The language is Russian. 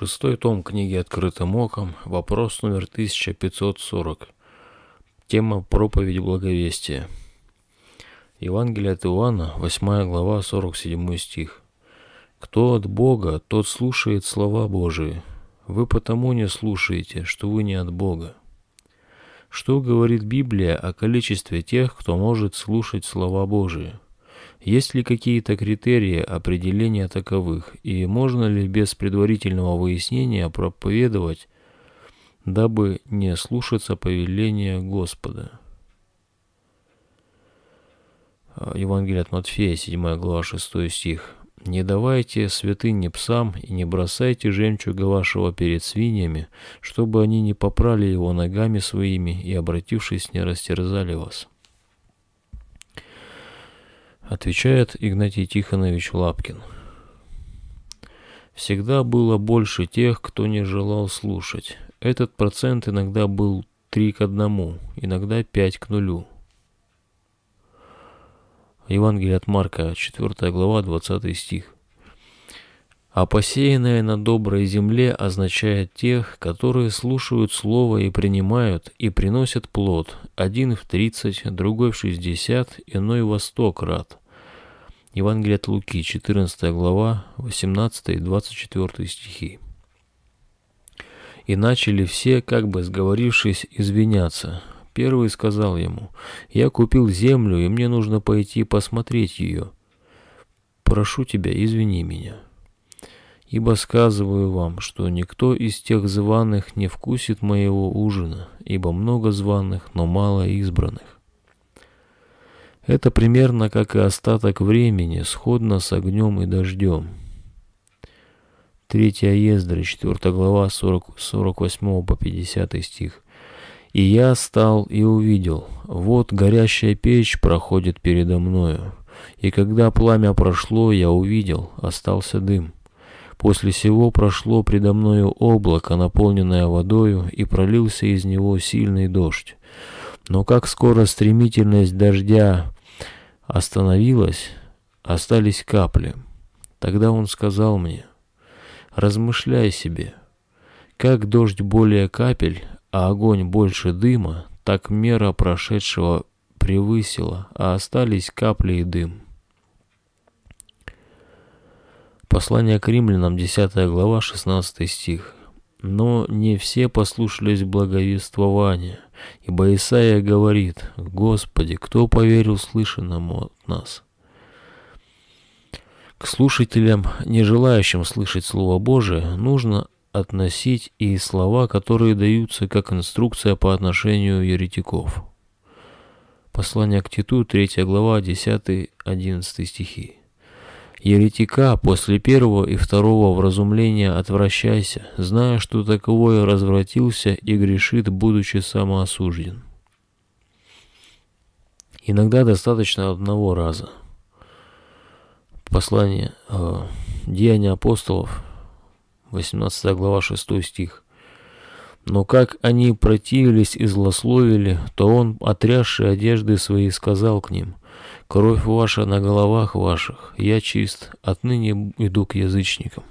Шестой том книги «Открытым оком», вопрос номер 1540. Тема «Проповедь благовестия». Евангелие от Иоанна, 8 глава, 47 стих. «Кто от Бога, тот слушает слова Божии. Вы потому не слушаете, что вы не от Бога». Что говорит Библия о количестве тех, кто может слушать слова Божии? Есть ли какие-то критерии определения таковых, и можно ли без предварительного выяснения проповедовать, дабы не слушаться повеления Господа? Евангелие от Матфея, 7 глава, 6 стих. «Не давайте святыни псам и не бросайте жемчуга вашего перед свиньями, чтобы они не попрали его ногами своими и, обратившись, не растерзали вас». Отвечает Игнатий Тихонович Лапкин. Всегда было больше тех, кто не желал слушать. Этот процент иногда был 3:1, иногда 5:0. Евангелие от Марка, 4 глава, 20 стих. «А посеянное на доброй земле означает тех, которые слушают слово и принимают, и приносят плод, один в 30, другой в 60, иной во 100 крат». Евангелие от Луки, 14 глава, 18 и 24 стихи. «И начали все, как бы сговорившись, извиняться. Первый сказал ему: «Я купил землю, и мне нужно пойти посмотреть ее. Прошу тебя, извини меня. Ибо сказываю вам, что никто из тех званых не вкусит моего ужина, ибо много званых, но мало избранных». Это примерно как и остаток времени, сходно с огнем и дождем. Третья Ездра, 4 глава, 48 по 50 стих. «И я стал и увидел, вот горящая печь проходит передо мною, и когда пламя прошло, я увидел, остался дым. После сего прошло предо мною облако, наполненное водою, и пролился из него сильный дождь. Но как скоро стремительность дождя остановилась, остались капли. Тогда он сказал мне: размышляй себе, как дождь более капель, а огонь больше дыма, так мера прошедшего превысила, а остались капли и дым». Послание к римлянам, 10 глава, 16 стих. «Но не все послушались благовествования, ибо Исаия говорит: Господи, кто поверил слышанному от нас?» К слушателям, не желающим слышать Слово Божие, нужно относить и слова, которые даются как инструкция по отношению еретиков. Послание к Титу, 3 глава, 10-11 стихи. «Еретика после первого и второго вразумления отвращайся, зная, что таковое развратился и грешит, будучи самоосужден». Иногда достаточно одного раза. Послание Деяния апостолов, 18 глава, 6 стих. «Но как они противились и злословили, то он, отрясший одежды свои, сказал к ним: кровь ваша на головах ваших, я чист, отныне иду к язычникам».